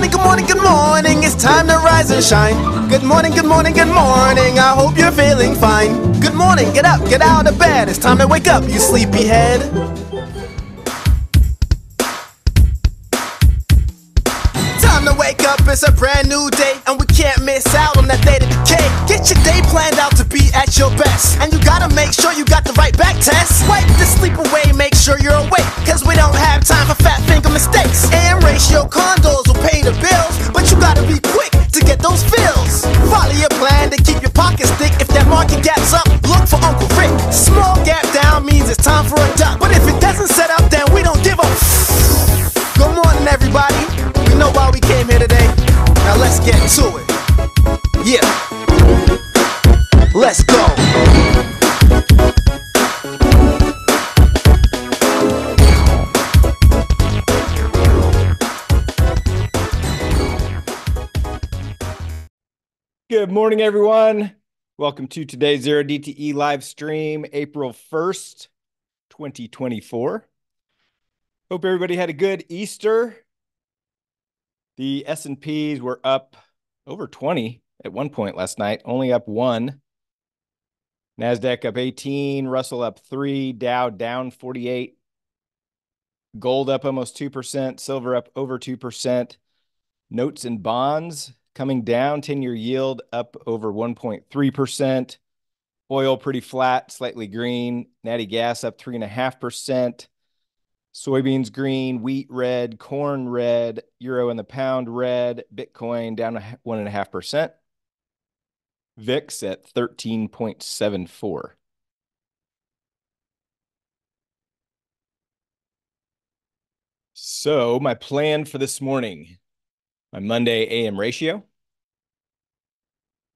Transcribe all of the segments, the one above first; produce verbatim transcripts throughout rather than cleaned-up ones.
morning, good morning, good morning. It's time to rise and shine. Good morning, good morning, good morning. I hope you're feeling fine. Good morning, get up, get out of bed. It's time to wake up, you sleepyhead. Time to wake up, it's a brand new day, and we can't miss out on that day to decay. Get your day planned out to be at your best, and you gotta make sure you got the right back test. Wipe the sleep away, make sure you're awake, cause we don't have time for fat finger mistakes. And ratio condos will pay the bills, but you gotta be quick to get those fills. Follow your plan to keep your pockets thick. If that market gaps up, look for Uncle Rick. Small gap down means it's time for a duck, but if it doesn't set up, then we don't give a good morning, everybody. We know why we came here today. Now let's get to it. Yeah. Let's go. Good morning, everyone. Welcome to today's Zero D T E live stream, April first, twenty twenty-four. Hope everybody had a good Easter. The S and Ps were up over twenty at one point last night, only up one. NASDAQ up eighteen, Russell up three, Dow down forty-eight, gold up almost two percent, silver up over two percent, notes and bonds coming down, ten-year yield up over one point three percent, oil pretty flat, slightly green, natty gas up three point five percent, soybeans green, wheat red, corn red, euro and the pound red, Bitcoin down one point five percent. V I X at thirteen point seven four. So my plan for this morning, my Monday A M ratio.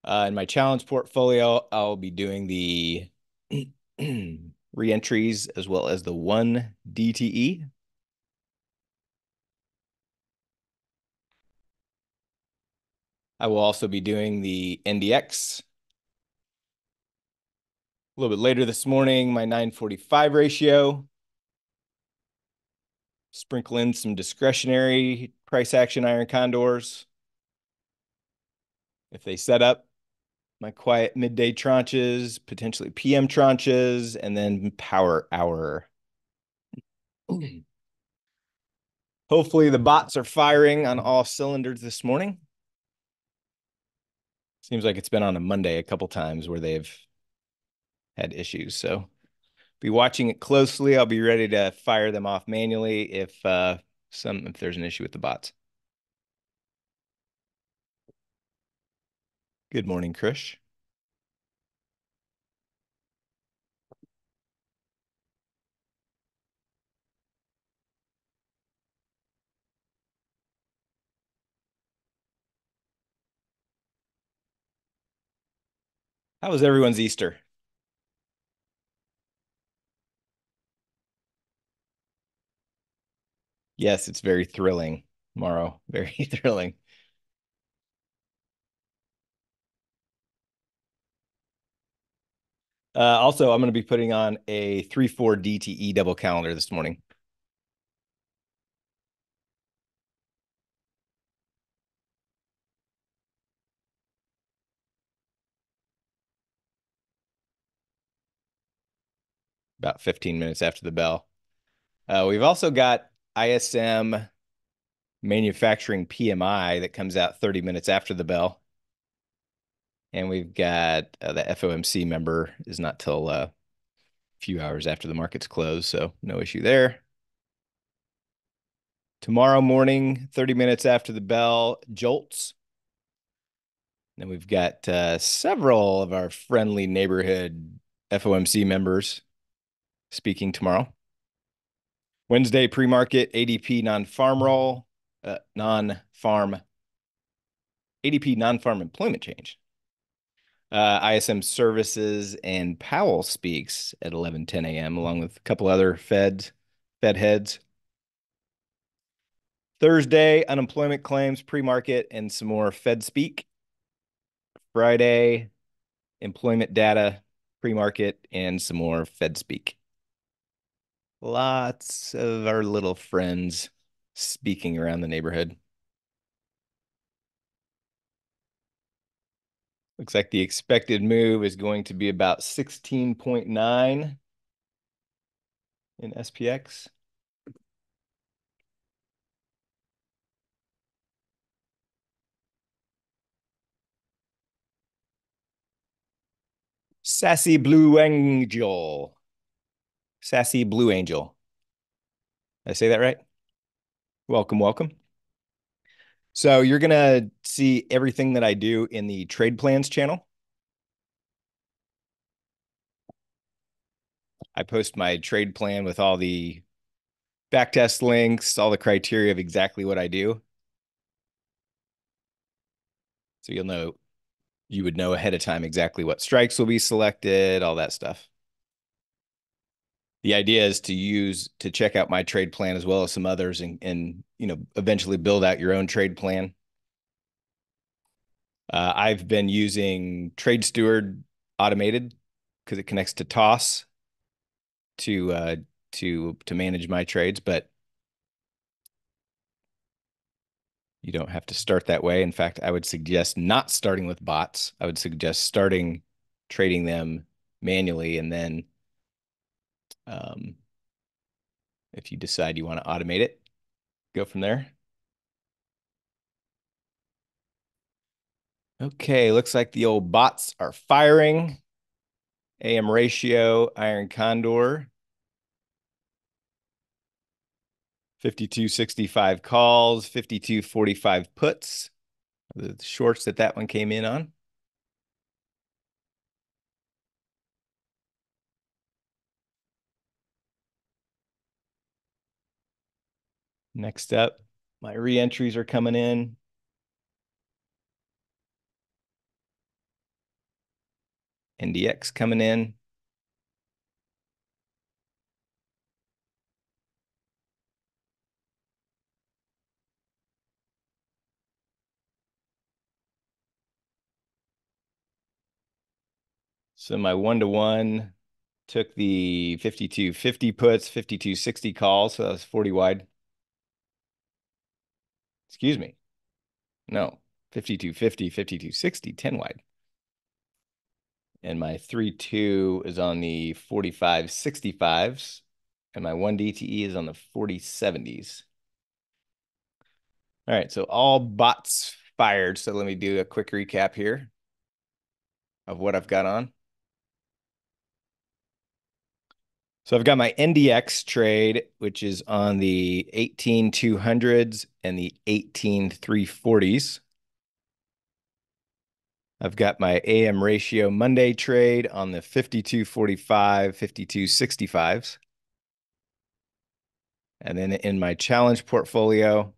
Uh, in my challenge portfolio, I'll be doing the reentries as well as the one D T E. I will also be doing the N D X. A little bit later this morning, my nine forty-five ratio. Sprinkle in some discretionary price action iron condors. If they set up, my quiet midday tranches, potentially P M tranches, and then power hour. Okay. Hopefully the bots are firing on all cylinders this morning. Seems like it's been on a Monday a couple times where they've had issues. So be watching it closely. I'll be ready to fire them off manually if uh, some if there's an issue with the bots. Good morning, Krish. How was everyone's Easter? Yes, it's very thrilling, Morrow. Very thrilling. Uh, also, I'm going to be putting on a three four D T E double calendar this morning. About fifteen minutes after the bell. Uh, we've also got I S M manufacturing P M I that comes out thirty minutes after the bell. And we've got uh, the F O M C member is not till uh, a few hours after the market's close, so no issue there. Tomorrow morning, thirty minutes after the bell, jolts. Then we've got uh, several of our friendly neighborhood F O M C members speaking tomorrow. Wednesday pre-market A D P non-farm roll, uh, non-farm A D P non-farm employment change. Uh, I S M services and Powell speaks at eleven ten a m along with a couple other Fed Fed heads. Thursday unemployment claims pre-market and some more Fed speak. Friday employment data pre-market and some more Fed speak. Lots of our little friends speaking around the neighborhood. Looks like the expected move is going to be about sixteen point nine in S P X. Sassy Blue Angel. Sassy Blue Angel. Did I say that right? Welcome, welcome. So you're going to see everything that I do in the trade plans channel. I post my trade plan with all the backtest links, all the criteria of exactly what I do. So you'll know, you would know ahead of time exactly what strikes will be selected, all that stuff. The idea is to use, to check out my trade plan as well as some others and, and you know, eventually build out your own trade plan. Uh, I've been using Trade Steward automated because it connects to T O S to, uh, to, to manage my trades, but you don't have to start that way. In fact, I would suggest not starting with bots. I would suggest starting trading them manually, and then Um, if you decide you want to automate it, go from there. Okay, looks like the old bots are firing. A M ratio, Iron Condor. fifty-two sixty-five calls, fifty-two forty-five puts. The shorts that that one came in on. Next up, my re-entries are coming in. N D X coming in. So my one-to-one took the fifty-two fifty puts, fifty-two sixty calls, so that was forty wide. Excuse me. No, fifty-two fifty, fifty-two sixty, ten wide. And my three two is on the forty-five sixty-fives, and my one D T E is on the forty seventies. All right, so all bots fired. So let me do a quick recap here of what I've got on. So I've got my N D X trade, which is on the eighteen two hundreds and the eighteen three forties. I've got my A M ratio Monday trade on the fifty-two forty-five, fifty-two sixty-fives. And then in my challenge portfolio,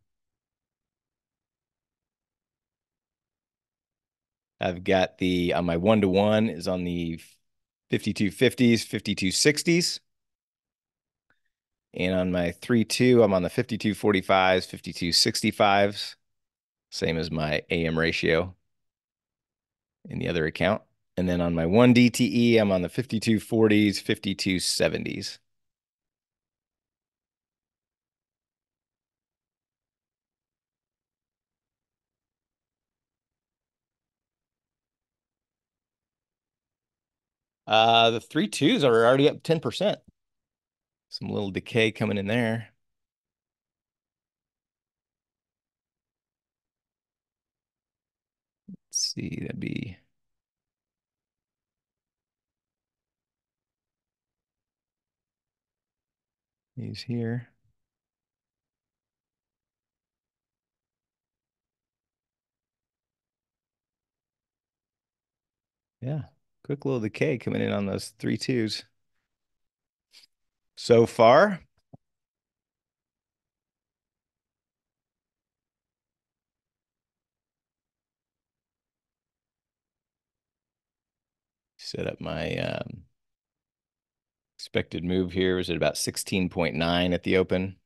I've got the, on my one-to-one is on the fifty-two fifties, fifty-two sixties. And on my three two, I'm on the fifty-two forty-fives, fifty-two sixty-fives, same as my A M ratio in the other account. And then on my one D T E, I'm on the fifty-two forties, fifty-two seventies. Uh, the three twos are already up ten percent. Some little decay coming in there. Let's see, that'd be... These here. Yeah, quick little decay coming in on those three twos. So far, set up my um, expected move here. Was at about sixteen point nine at the open.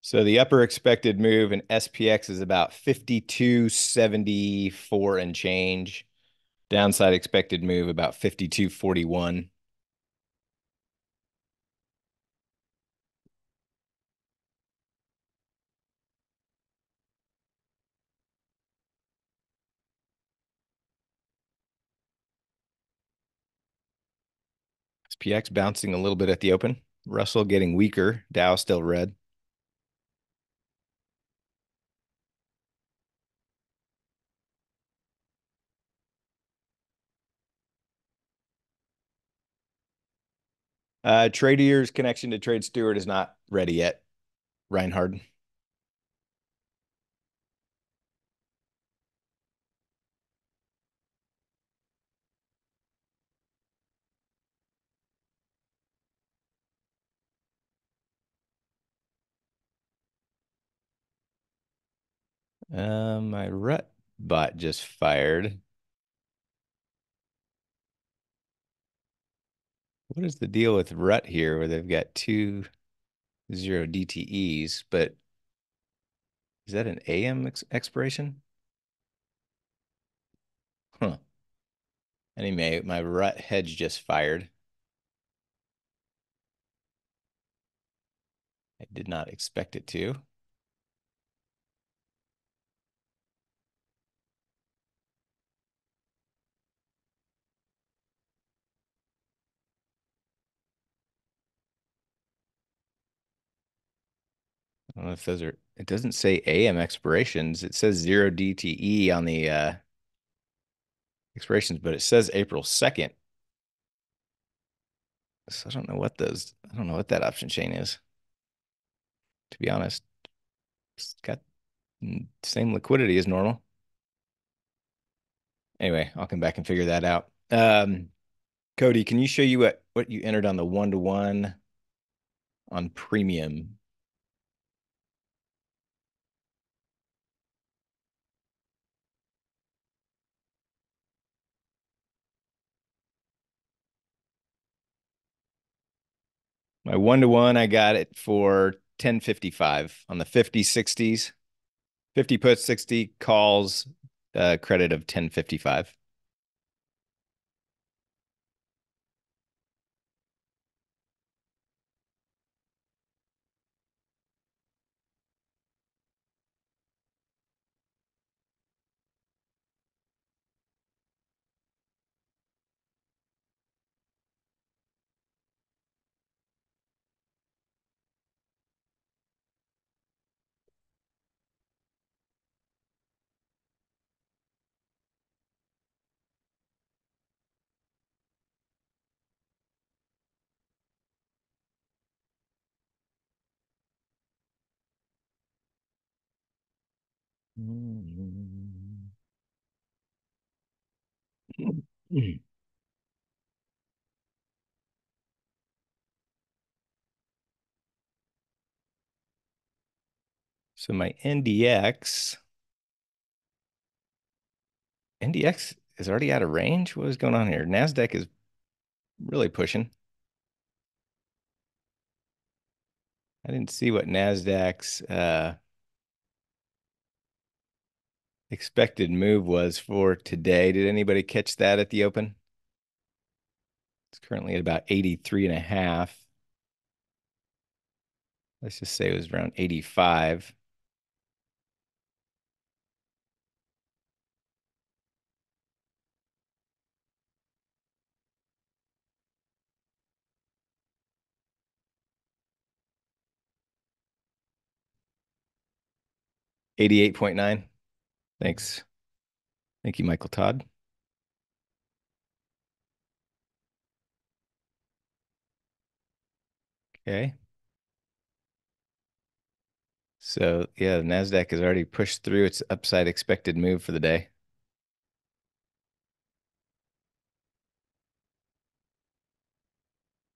So the upper expected move in S P X is about fifty-two seventy-four and change. Downside expected move about fifty-two forty-one. S P X bouncing a little bit at the open. Russell getting weaker. Dow still red. Uh, Tradeer's connection to Trade Steward is not ready yet, Reinhard. Uh, my RUT bot just fired. What is the deal with RUT here where they've got two zero D T Es, but is that an A M ex expiration? Huh. Anyway, my RUT hedge just fired. I did not expect it to. I don't know if those are, it doesn't say A M expirations. It says zero D T E on the uh, expirations, but it says April second. So I don't know what those, I don't know what that option chain is. To be honest, it's got the same liquidity as normal. Anyway, I'll come back and figure that out. Um, Cody, can you show you what, what you entered on the one-to-one on premium? My one-to-one, I got it for ten fifty-five on the fifty sixties. fifty puts, sixty calls, uh, credit of ten fifty-five. Mm-hmm. So my N D X is already out of range. What is going on here? NASDAQ is really pushing. I didn't see what NASDAQ's uh expected move was for today. Did anybody catch that at the open? It's currently at about eighty-three and a half. Let's just say it was around eighty-five. eighty-eight point nine. Thanks. Thank you, Michael Todd. Okay. So, yeah, the NASDAQ has already pushed through its upside expected move for the day.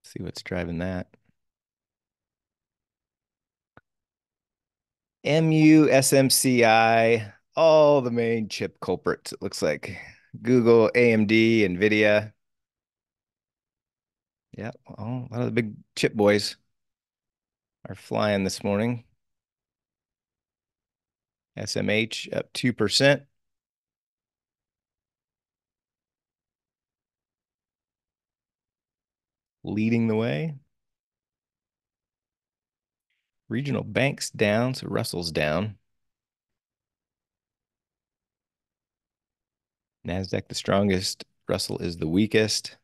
Let's see what's driving that. M U S M C I. All the main chip culprits, it looks like. Google, A M D, NVIDIA. Yeah, well, a lot of the big chip boys are flying this morning. S M H up two percent. Leading the way. Regional banks down, so Russell's down. NASDAQ the strongest, Russell is the weakest.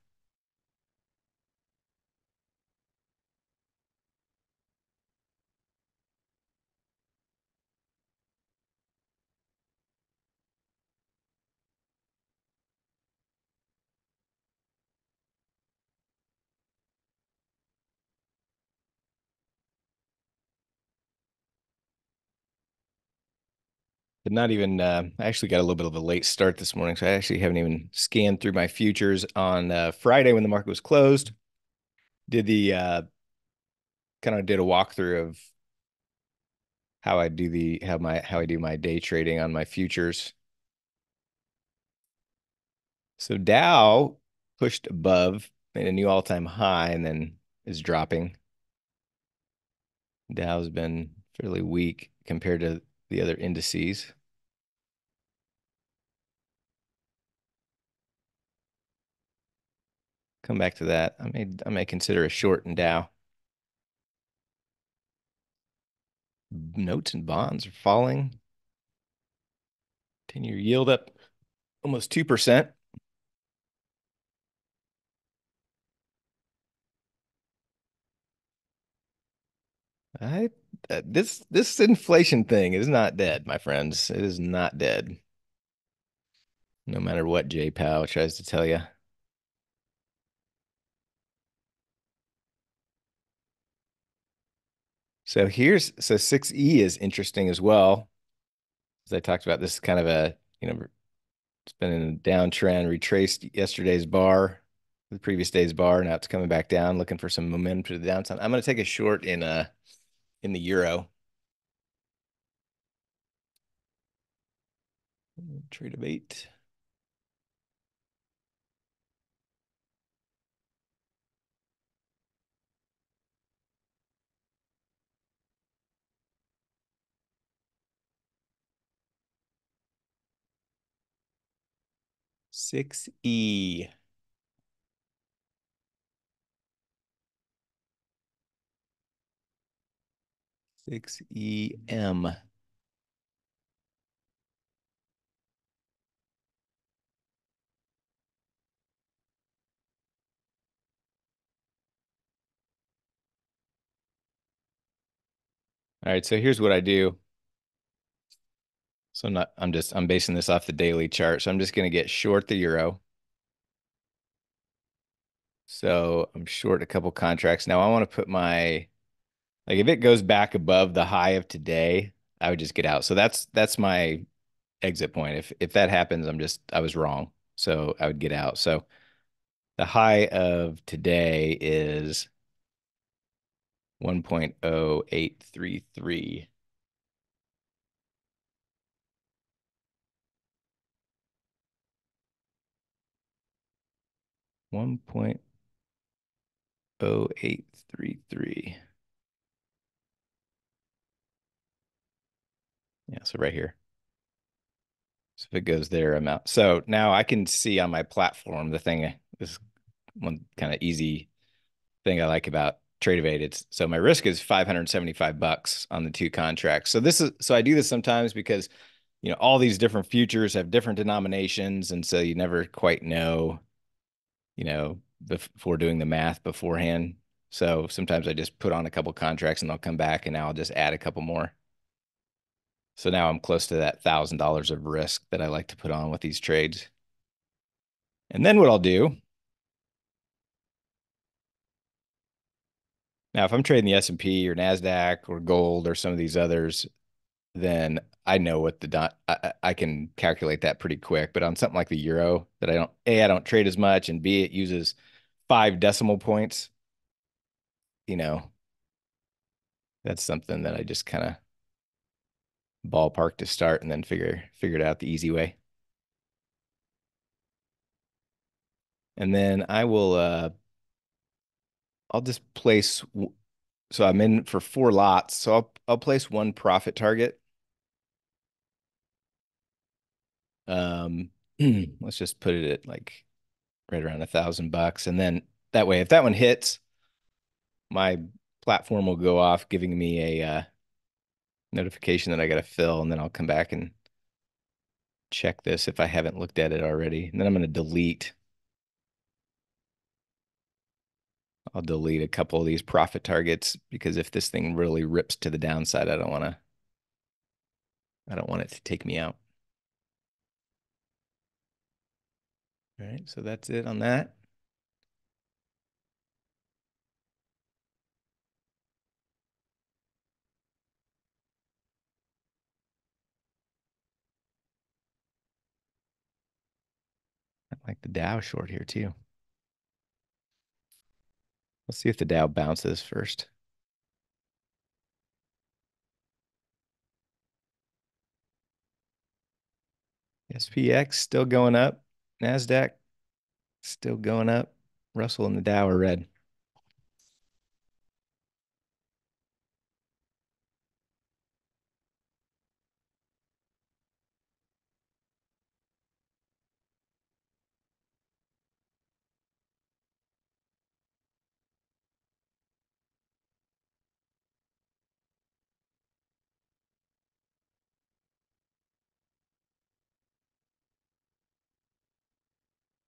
But not even, uh, I actually got a little bit of a late start this morning, so I actually haven't even scanned through my futures on uh, Friday when the market was closed. Did the, uh, kind of did a walkthrough of how I do the, how my, how I do my day trading on my futures. So Dow pushed above, made a new all-time high, and then is dropping. Dow's been fairly weak compared to the other indices. Come back to that. I may I may consider a short in Dow. Notes and bonds are falling. ten-year yield up almost two percent. I Uh, this this inflation thing is not dead, my friends. It is not dead. No matter what Jay Powell tries to tell you. So here's so six E is interesting as well. As I talked about, this is kind of a, you know, it's been in a downtrend, retraced yesterday's bar, the previous day's bar. Now it's coming back down, looking for some momentum to the downside. I'm going to take a short in a in the euro. Trade debate. six E. six E M. All right, so here's what I do. So I'm not, I'm just, I'm basing this off the daily chart. So I'm just going to get short the euro. So I'm short a couple contracts. Now I want to put my, like if it goes back above the high of today, I would just get out. So that's that's my exit point. If if that happens, I'm just I was wrong. So I would get out. So the high of today is one point oh eight three three. one point oh eight three three. Yeah, so right here. So if it goes there, I'm out. So now I can see on my platform the thing, this one kind of easy thing I like about TradeEvade. It's so my risk is five hundred seventy-five bucks on the two contracts. So this is so I do this sometimes because you know all these different futures have different denominations, and so you never quite know, you know, before doing the math beforehand. So sometimes I just put on a couple contracts and I'll come back and now I'll just add a couple more. So now I'm close to that one thousand dollars of risk that I like to put on with these trades. And then what I'll do, now if I'm trading the S and P or NASDAQ or gold or some of these others, then I know what the dot, I, I can calculate that pretty quick. But on something like the euro that I don't, A, I don't trade as much, and B, it uses five decimal points, you know, that's something that I just kind of ballpark to start and then figure figure it out the easy way. And then I will uh I'll just place, so I'm in for four lots, so I'll I'll place one profit target. Um let's just put it at like right around a thousand bucks. And then that way if that one hits, my platform will go off giving me a uh notification that I got to fill, and then I'll come back and check this if I haven't looked at it already. And then I'm going to delete. I'll delete a couple of these profit targets because if this thing really rips to the downside, I don't want to, I don't want it to take me out. All right, so that's it on that. like the Dow short here too. Let's see if the Dow bounces first. S P X still going up. NASDAQ still going up. Russell and the Dow are red.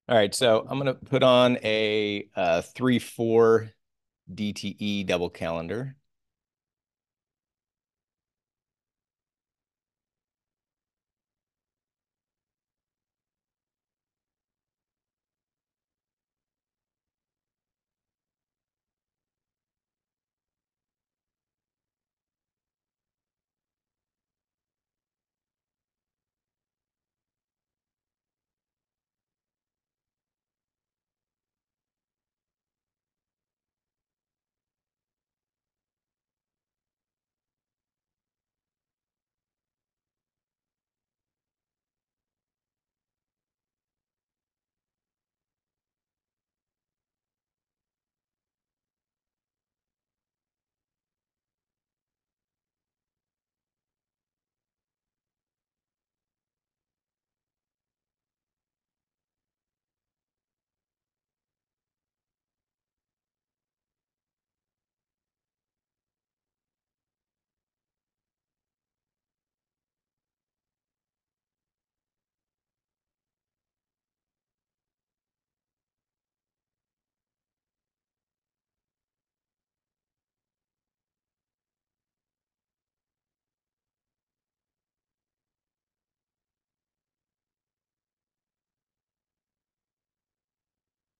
All right, so I'm going to put on a uh, three four D T E double calendar.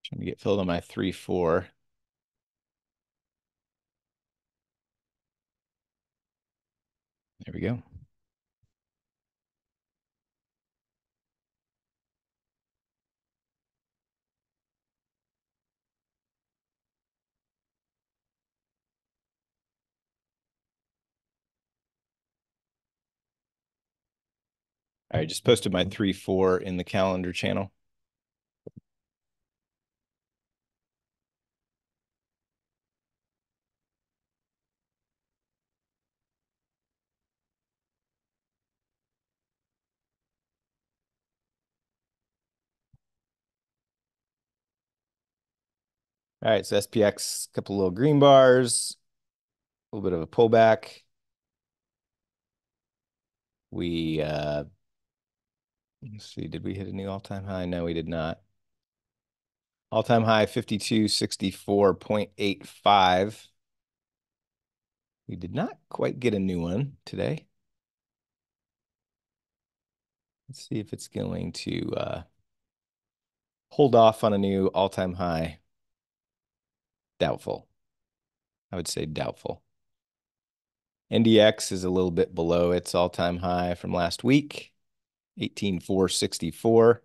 Trying to get filled on my three four. There we go. All right, just posted my three four in the calendar channel. All right, so S P X, a couple of little green bars, a little bit of a pullback. We, uh, let's see, did we hit a new all-time high? No, we did not. All-time high, fifty-two sixty-four point eight five. We did not quite get a new one today. Let's see if it's going to uh, hold off on a new all-time high. Doubtful. I would say doubtful. N D X is a little bit below its all-time high from last week, eighteen four sixty-four.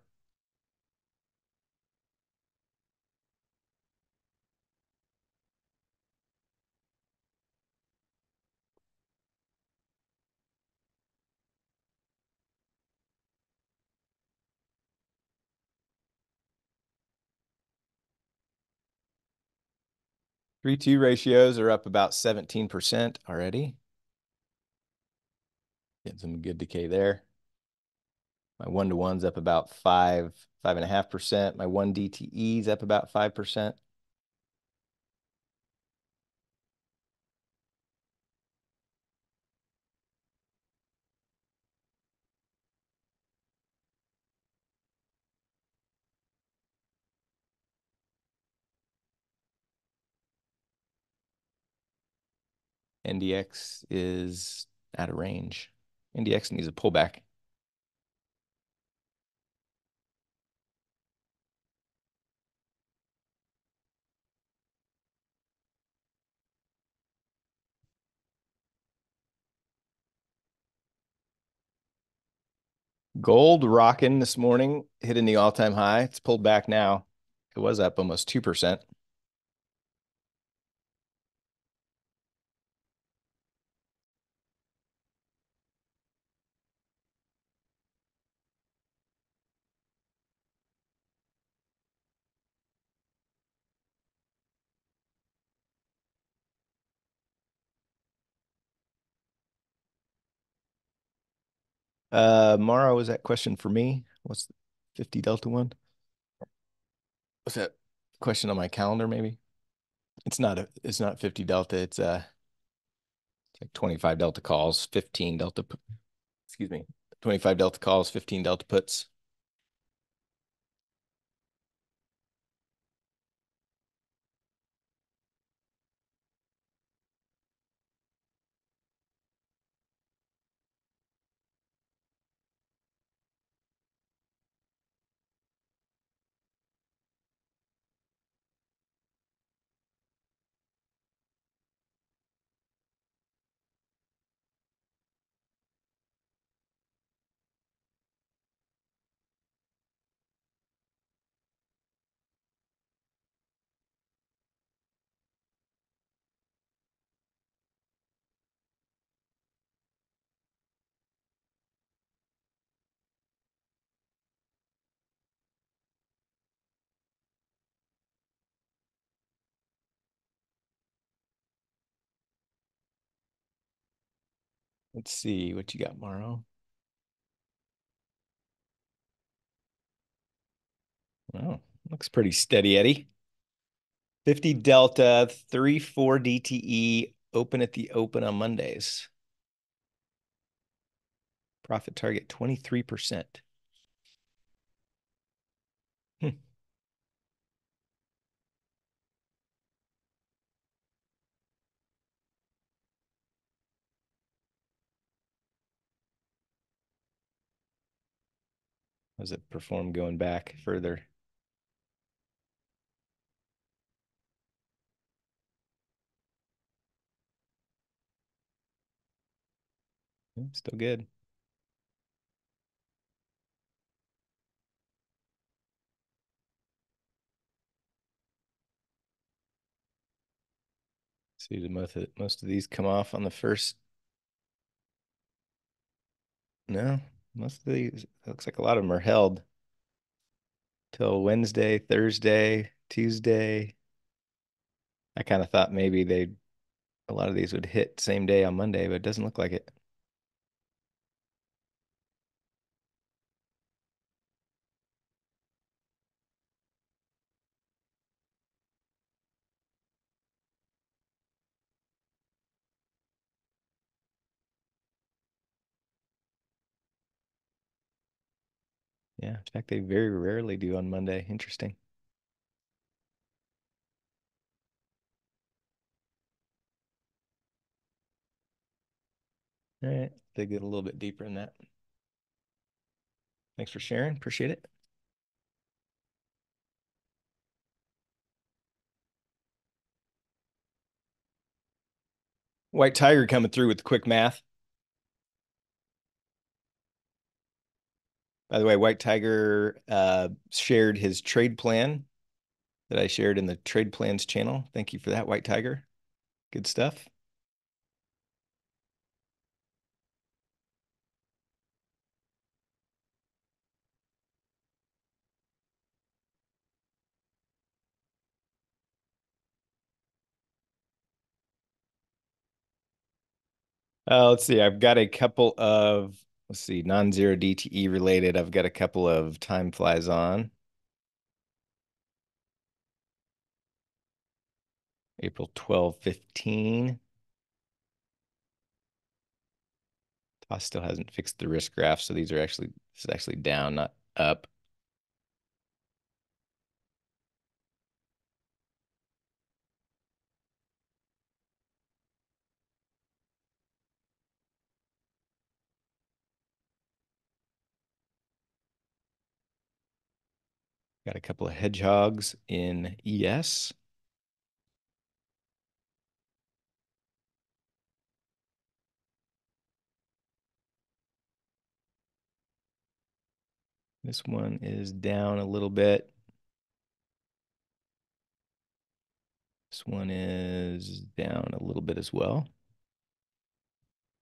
three two ratios are up about seventeen percent already. Getting some good decay there. My one-to-one's up about five, five and a half percent. My one D T E's up about five percent. N D X is out of range. N D X needs a pullback. Gold rocking this morning, hitting the all-time high. It's pulled back now. It was up almost two percent. Uh, Mara, was that question for me? What's the fifty Delta one? What's that question on my calendar? Maybe it's not a, it's not fifty Delta. It's uh, it's like twenty-five Delta calls, fifteen Delta, excuse me, twenty-five Delta calls, fifteen Delta puts. Let's see what you got, Morrow. Wow, looks pretty steady, Eddie. fifty Delta, three four D T E, open at the open on Mondays. Profit target twenty-three percent. Hmm. Does it perform going back further? Still good. See, did most of, most of these come off on the first? No. Most of these, it looks like a lot of them are held till Wednesday, Thursday, Tuesday. I kind of thought maybe they, a lot of these would hit same day on Monday, but it doesn't look like it. Yeah, in fact, they very rarely do on Monday. Interesting. All right, dig it a little bit deeper in that. Thanks for sharing. Appreciate it. White Tiger coming through with the quick math. By the way, White Tiger uh, shared his trade plan that I shared in the Trade Plans channel. Thank you for that, White Tiger. Good stuff. Uh, let's see. I've got a couple of... Let's see, non-zero D T E related. I've got a couple of time flies on. April twelve, fifteen. T O S still hasn't fixed the risk graph, so these are actually, this is actually down, not up. Got a couple of hedgehogs in E S. This one is down a little bit. This one is down a little bit as well.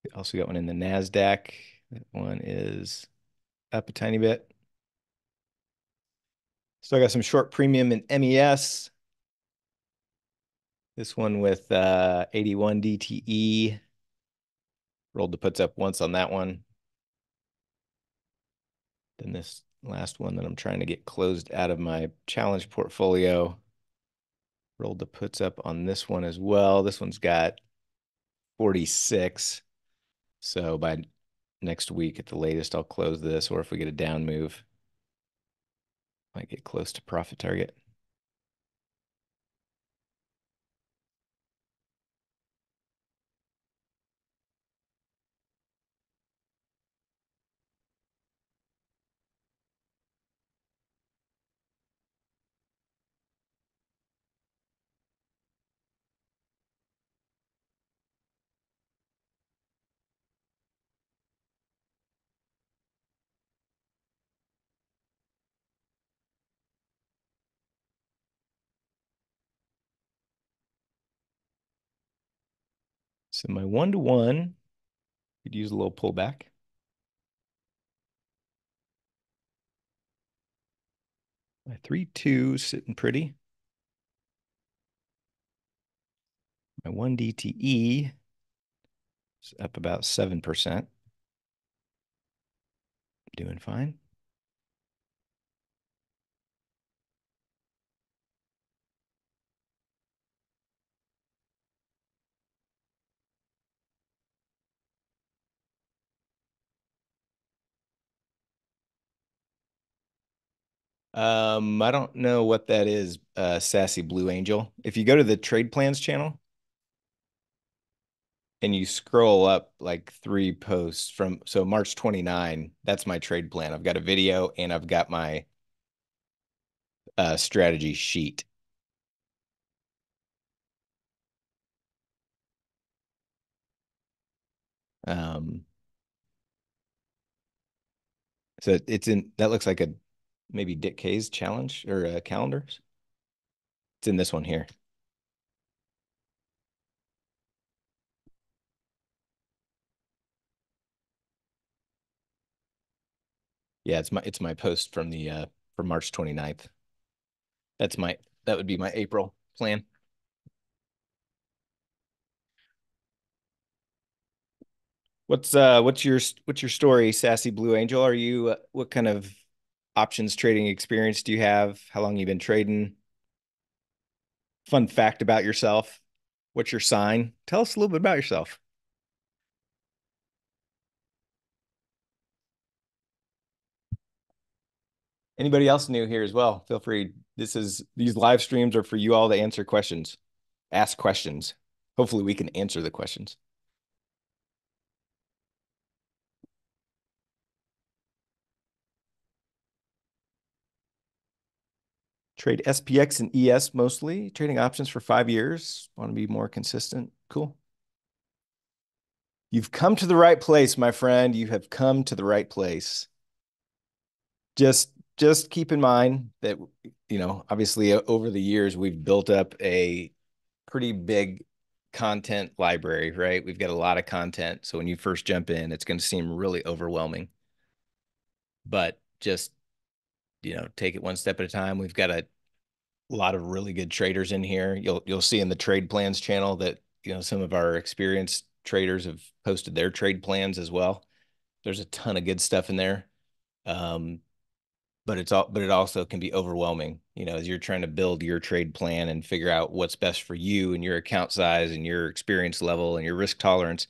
We also got one in the NASDAQ. That one is up a tiny bit. Still got some short premium in M E S. This one with uh, eighty-one D T E. Rolled the puts up once on that one. Then this last one that I'm trying to get closed out of my challenge portfolio. Rolled the puts up on this one as well. This one's got forty-six. So by next week at the latest, I'll close this, or if we get a down move, might get close to profit target. So my one-to-one could use a little pullback. My three two sitting pretty. My one D T E is up about seven percent. Doing fine. Um, I don't know what that is, uh, Sassy Blue Angel. If you go to the Trade Plans channel and you scroll up like three posts from, so March twenty-ninth, that's my trade plan. I've got a video and I've got my uh, strategy sheet. Um, so it's in, that looks like a, maybe Dick K's challenge or uh, calendars. It's in this one here. Yeah, it's my it's my post from the uh, from March twenty-ninth. That's my that would be my April plan. What's uh what's your what's your story, Sassy Blue Angel? Are you uh, what kind of options trading experience do you have? How long you been trading? Fun fact about yourself. What's your sign? Tell us a little bit about yourself. Anybody else new here as well? Feel free. This is, these live streams are for you all to answer questions, ask questions. Hopefully we can answer the questions. Trade S P X and E S mostly, trading options for five years. Want to be more consistent. Cool. You've come to the right place, my friend. You have come to the right place. Just, just keep in mind that, you know, obviously over the years, we've built up a pretty big content library, right? We've got a lot of content. So when you first jump in, it's going to seem really overwhelming. But just, you know, take it one step at a time. We've got a A lot of really good traders in here. You'll you'll see in the Trade Plans channel that, you know, some of our experienced traders have posted their trade plans as well. There's a ton of good stuff in there, um, but it's all but it also can be overwhelming. You know, as you're trying to build your trade plan and figure out what's best for you and your account size and your experience level and your risk tolerance.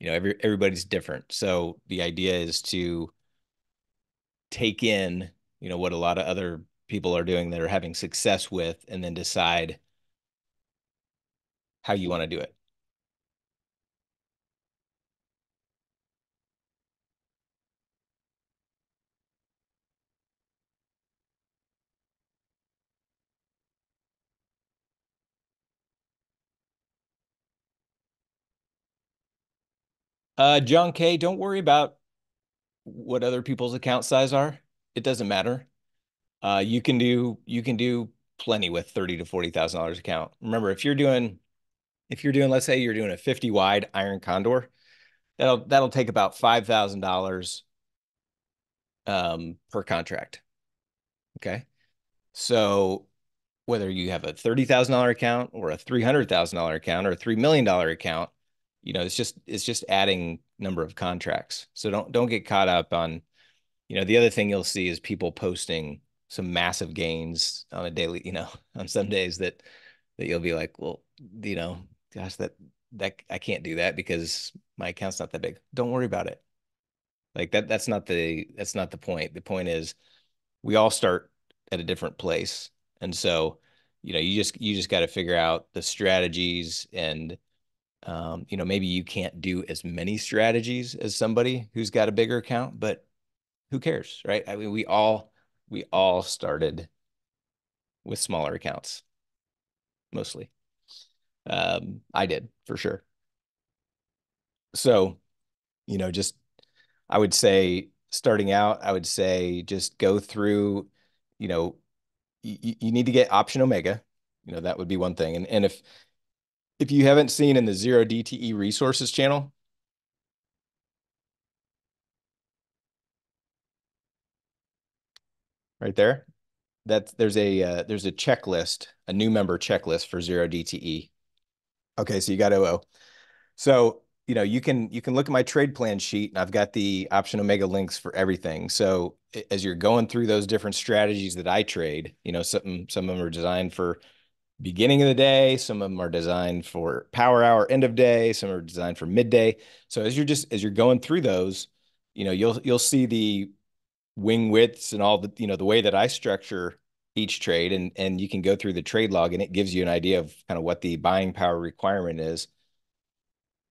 You know, every everybody's different. So the idea is to take in, you know, what a lot of other people are doing that are having success with, and then decide how you want to do it. Uh, John K, don't worry about what other people's account size are. it doesn't matter. Uh, you can do you can do plenty with thirty to forty thousand dollars account. Remember, if you're doing if you're doing, let's say you're doing a fifty wide iron condor, that'll that'll take about five thousand dollars um, per contract. Okay, so whether you have a thirty thousand dollar account or a three hundred thousand dollar account or a three million dollar account, you know, it's just it's just adding number of contracts. So don't don't get caught up on, you know, the other thing you'll see is people posting some massive gains on a daily, you know, on some days that that you'll be like, well, you know, gosh, that that I can't do that because my account's not that big. Don't worry about it. Like that, that's not the that's not the point. The point is we all start at a different place. And so, you know, you just you just got to figure out the strategies, and um, you know, maybe you can't do as many strategies as somebody who's got a bigger account, but who cares, right? I mean, we all we all started with smaller accounts, mostly. Um, I did, for sure. So, you know, just, I would say, starting out, I would say, just go through, you know, you, you need to get Option Omega, you know, that would be one thing. And, and if, if you haven't seen in the Zero D T E resources channel, right there, that's, there's a, uh, there's a checklist, a new member checklist for Zero D T E. Okay, so you got O O. So, you know, you can you can look at my trade plan sheet, and I've got the Option Omega links for everything. So as you're going through those different strategies that I trade, you know, some, some of them are designed for beginning of the day, some of them are designed for power hour, end of day, some are designed for midday. So as you're just, as you're going through those, you know, you'll, you'll see the wing widths and all the, you know, the way that I structure each trade, and and you can go through the trade log, and it gives you an idea of kind of what the buying power requirement is.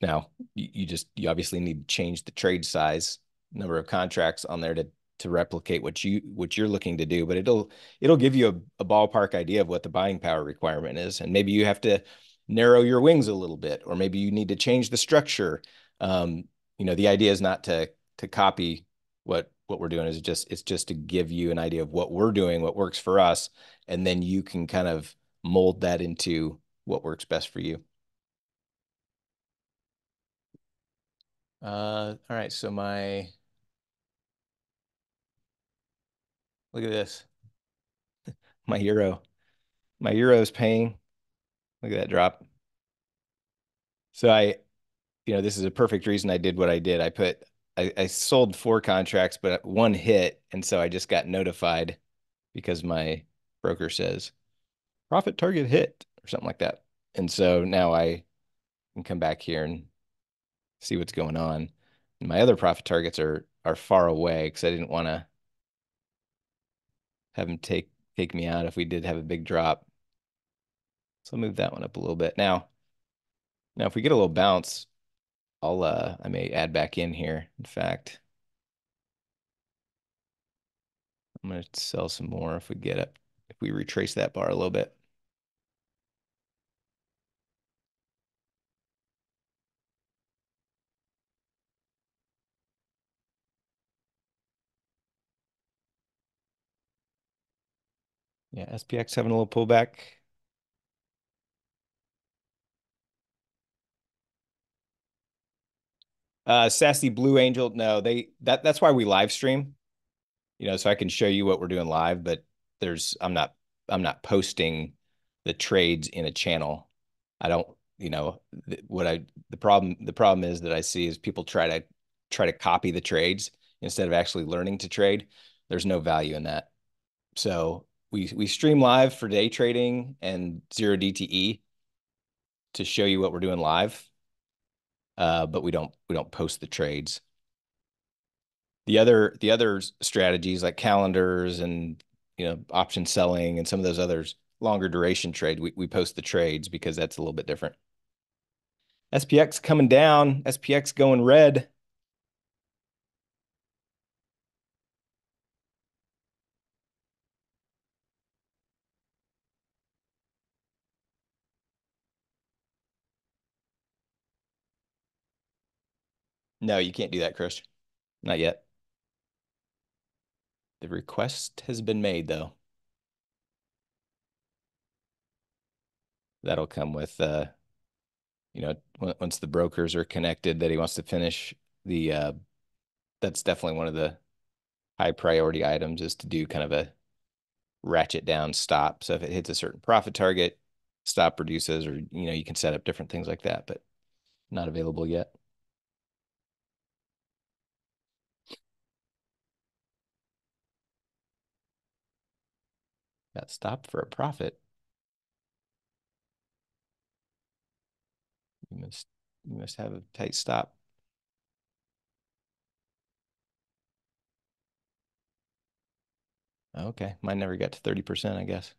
Now, you, you just you obviously need to change the trade size, number of contracts on there to to replicate what you what you're looking to do, but it'll it'll give you a, a ballpark idea of what the buying power requirement is, and maybe you have to narrow your wings a little bit, or maybe you need to change the structure. Um, you know, the idea is not to to copy what. What we're doing is just, it's just to give you an idea of what we're doing, what works for us, and then you can kind of mold that into what works best for you. Uh, all right, so my, look at this, my euro, my euro is paying. Look at that drop. So I, you know, this is a perfect reason I did what I did. I put, I, I sold four contracts, but one hit. And so I just got notified because my broker says profit target hit or something like that. And so now I can come back here and see what's going on. And my other profit targets are, are far away because I didn't want to have them take, take me out if we did have a big drop. So I'll move that one up a little bit. Now, now if we get a little bounce, I'll, uh, I may add back in here. In fact, I'm going to sell some more if we get up, if we retrace that bar a little bit. Yeah, S P X having a little pullback. Uh, Sassy Blue Angel. No, they, that, that's why we live stream, you know, so I can show you what we're doing live, but there's, I'm not, I'm not posting the trades in a channel. I don't, you know, what I, the problem, the problem is that I see is people try to try to copy the trades instead of actually learning to trade. There's no value in that. So we, we stream live for day trading and Zero D T E to show you what we're doing live. Uh, but we don't we don't post the trades. The other the other strategies like calendars and, you know, option selling and some of those others, longer duration trade, we we post the trades because that's a little bit different. S P X coming down, S P X going red. No, you can't do that, Chris. Not yet. The request has been made, though. That'll come with, uh, you know, once the brokers are connected that he wants to finish the, uh, that's definitely one of the high priority items is to do kind of a ratchet down stop. So if it hits a certain profit target, stop reduces, or, you know, you can set up different things like that, but not available yet. Got stopped for a profit. You must, you must have a tight stop. Okay, mine never got to thirty percent, I guess.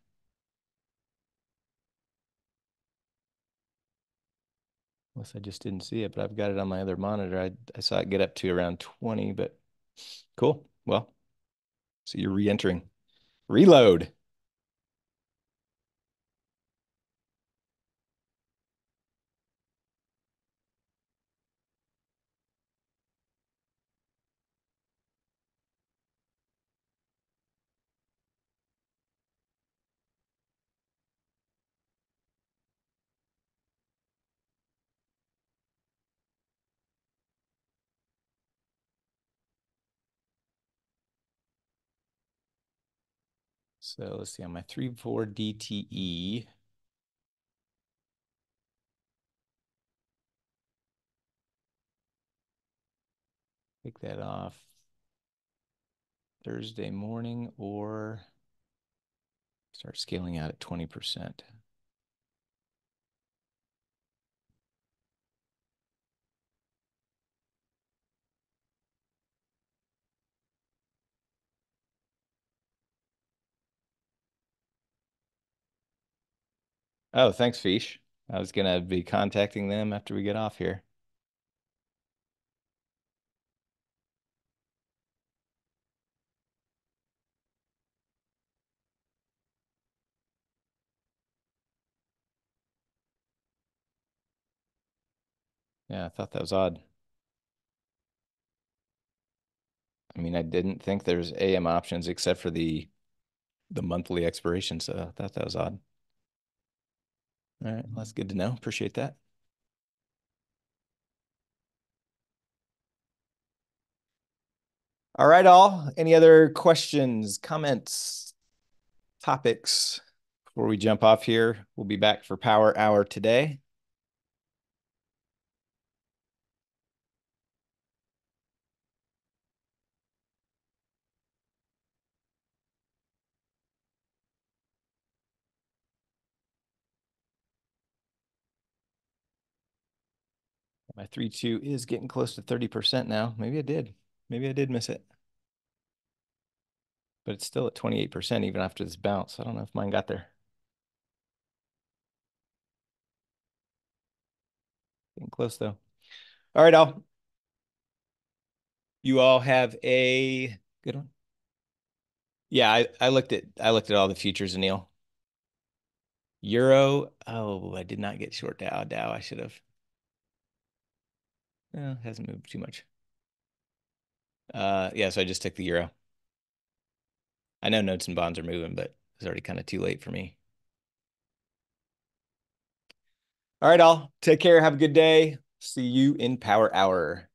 Unless I just didn't see it, but I've got it on my other monitor. I, I saw it get up to around twenty, but cool. Well, so you're re-entering. Reload. So let's see on my three four D T E. Take that off Thursday morning or start scaling out at twenty percent. Oh, thanks, Fish. I was going to be contacting them after we get off here. Yeah, I thought that was odd. I mean, I didn't think there's A M options except for the the monthly expiration, so I thought that was odd. All right, well, that's good to know. Appreciate that. All right, all. Any other questions, comments, topics before we jump off here? We'll be back for Power Hour today. My three two is getting close to thirty percent now. Maybe I did. Maybe I did miss it. But it's still at twenty-eight percent even after this bounce. I don't know if mine got there. Getting close, though. All right, all. You all have a good one. Yeah, I, I looked at I looked at all the futures, Anil. Euro. Oh, I did not get short Dow. Dow, I should have. Well, hasn't moved too much. Uh, yeah, so I just took the euro. I know notes and bonds are moving, but it's already kind of too late for me. All right, all. Take care. Have a good day. See you in Power Hour.